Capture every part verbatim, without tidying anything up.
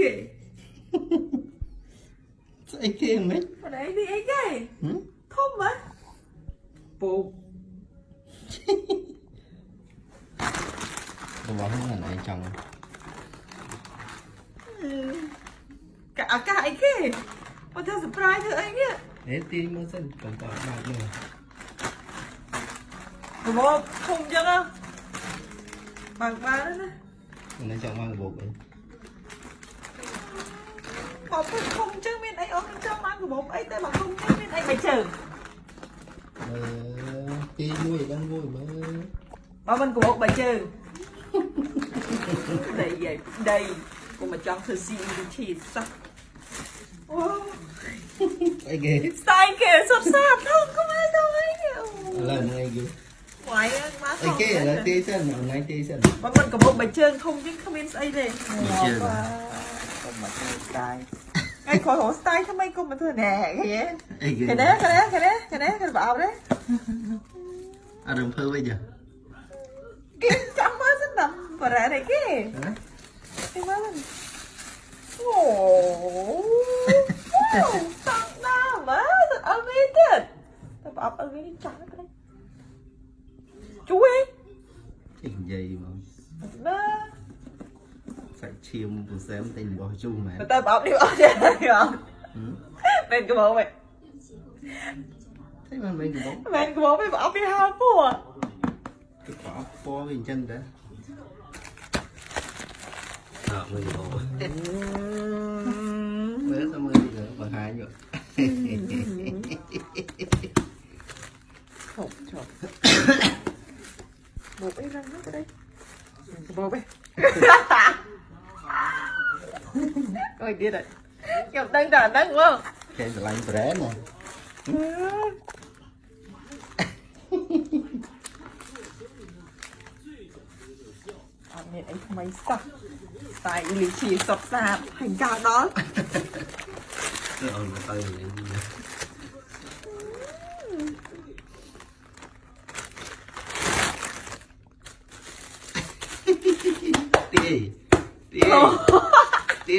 okay. Sao ấy kia mấy? Hồi nãy đi ấy kia. Không mà. Bù. Tôi bóng là này chồng. Cả cả ấy kia. Mà theo surprise thử anh ấy. Thế tí mới dần còn tỏa bạc nữa. Tôi bóng không chắc không? Bạc bạc nữa. Tôi nãy chồng mang bột ấy. Bọc không chứ bên ấy ốm trong ăn của bọc ấy tới bảo không chứ bên ấy phải chờ. Tí nuôi đang vui mà. Bảo bên của bọc bà chờ. Đây vậy đây của mà chọn thử xin thì sao? Ai ghê? Sai kìa sắp sáp không không ai đâu ấy. Lần này kìa. Quái quá. Ai kìa là tê chân ở ngay tê chân. Bảo bên của bọc bà chờ không chứ không bên ấy đây. Mà style. Ai khỏi hổ style sao mấy cô mà thưa nè cái vậy? Cái đấy, cái đấy, cái đấy, cái đấy, cái bảo đấy. À đừng phơi bây giờ. Cái chấm mới rất đậm và rẻ này kia. Cái mới lên. Wow, wow, sang nam á, rất amazing. Tao bảo ở cái chả cái đấy. Chú ấy. Chuyện gì mà? Đó. Phải chìm của xem tình bỏ chung mà. Tao bóp đi bóp trên đây không? Bên cái bóp mày. Thế mà bên cái bóp. Bên cái bóp mày bóp đi hao phù à? Cái bóp bó bên chân đấy. Đó, bên cái bóp. Bớt xong rồi thì bóp hai rồi. Chộp chộp. Bóp ấy răng nước ở đây. Cái bóp ấy. Coi đi rồi, chồng đang đàn đang đúng không? Cái lạnh rẽ mà. Anh này anh không mấy sắc, tại lý chỉ sọc sạp hành cao đó. Tì,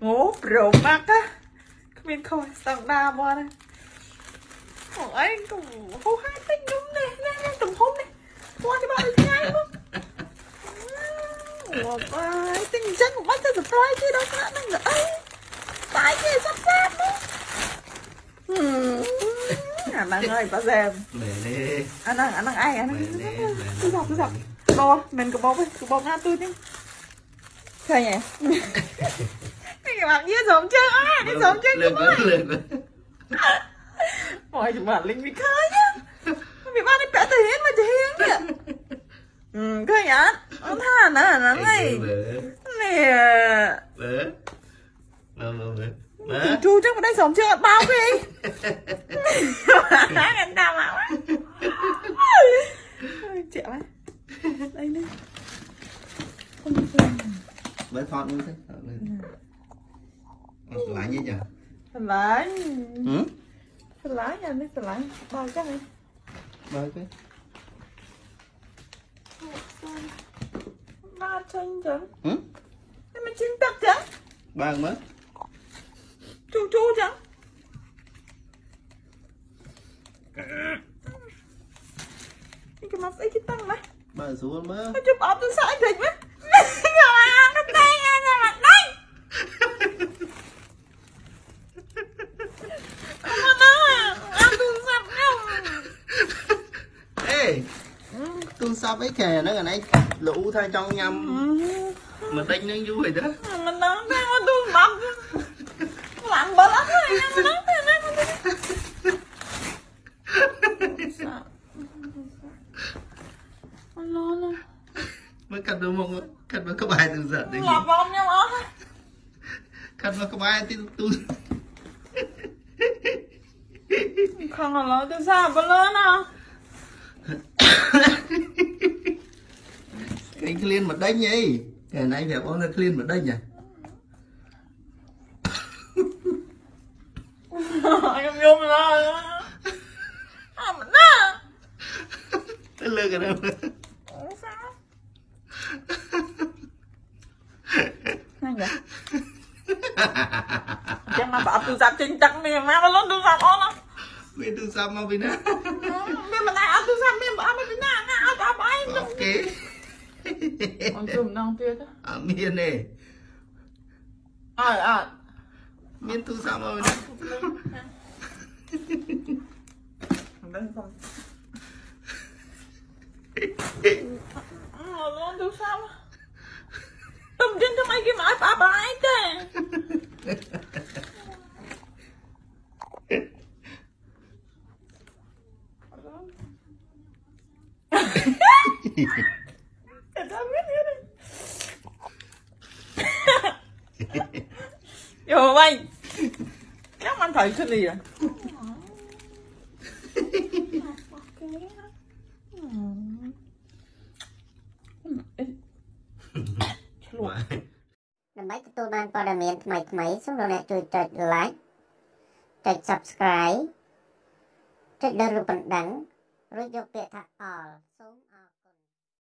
Ngố, rổ mắc á. Không biết coi, sẵn đà bọn á. Ủa anh, hô hai tích đúng này. Lên lên, tầm hôm này. Qua cho bạn đi ngay không? Ủa bài, tình chân của mắt ra surprise kia đâu. Bạn đang ở ấy. Tại kia sắp sáp á. Hả năng ơi, bà dèm. Mẹ nè. Anh năng, anh năng ai, anh năng. Cứ dọc, cứ dọc. Bò, mình cứ bò với, cứ bò ngã tôi đi. Thôi nhỉ. Cái bạn như giống chưa á, đi giống chưa chứ mọi. Mọi chúng bạn linh bị khơi nhá. Bị bạn ấy bẻ từ hết mà chỉ hiếm kìa. Ừ, khơi nhá. Nó thả nó là nó này. Nè. Bớ. Nó nó bớ. Bớ. Chú chắc mà đây giống chưa, bao cái anh đào mạo á. Chẹo á. Đây nè. Không được rồi. Bớt thoát luôn thế. Lạnh chứ trời. Lạnh. Ừ? Lạnh nha, nó lạnh. Bao chắc đi. Bao cái. Ba chân chẳng. Ừ? Thế mà chín tắc chẳng. Ba mất. Chú chú chẳng. Cái mặt ấy chín tắc mà. Ba xuống mà. Chụp ốp tôi sợ anh thịt mất. Sao mấy kè nó gần ấy lũ thay trong nhầm mà đánh nó vui đó. Mà nó thấy mà tôi bấm lặng bớt lắm rồi mà nó thấy nó con lo luôn. Mới cắt đôi mông cắt vào các bài từ giận đấy. Lọt vào ông nhau ó. Come on, come on, come Không còn lỡ tôi sao bớt lớn không? Anh clean mặt đất nhỉ? Ngày nay phải bón là clean mặt đất nhỉ? Anh không yêu mình đâu? À mình đâu? Tôi lừa cái đâu? Sao? Này vậy? Chẳng mà bảo tôi dám chinh chắn này mà bớt lớn tôi dám bớt lắm. Biết tôi dám mà vì nè. Biết mà này tôi dám biết mà vì nè. Okay. Con chùm nong tuyết á. À miên này. À à. Miên tu sao mà đang không. Ờ luôn tu sao. Tụm chân cho mày cái mãi bà bái thế. Yo mày các anh thấy cái gì vậy? Làm mấy cái tool ban para miền mày mày xong rồi này tôi trượt like, trượt subscribe, trượt đơn rụp đắng, rồi vô bệ thạc all.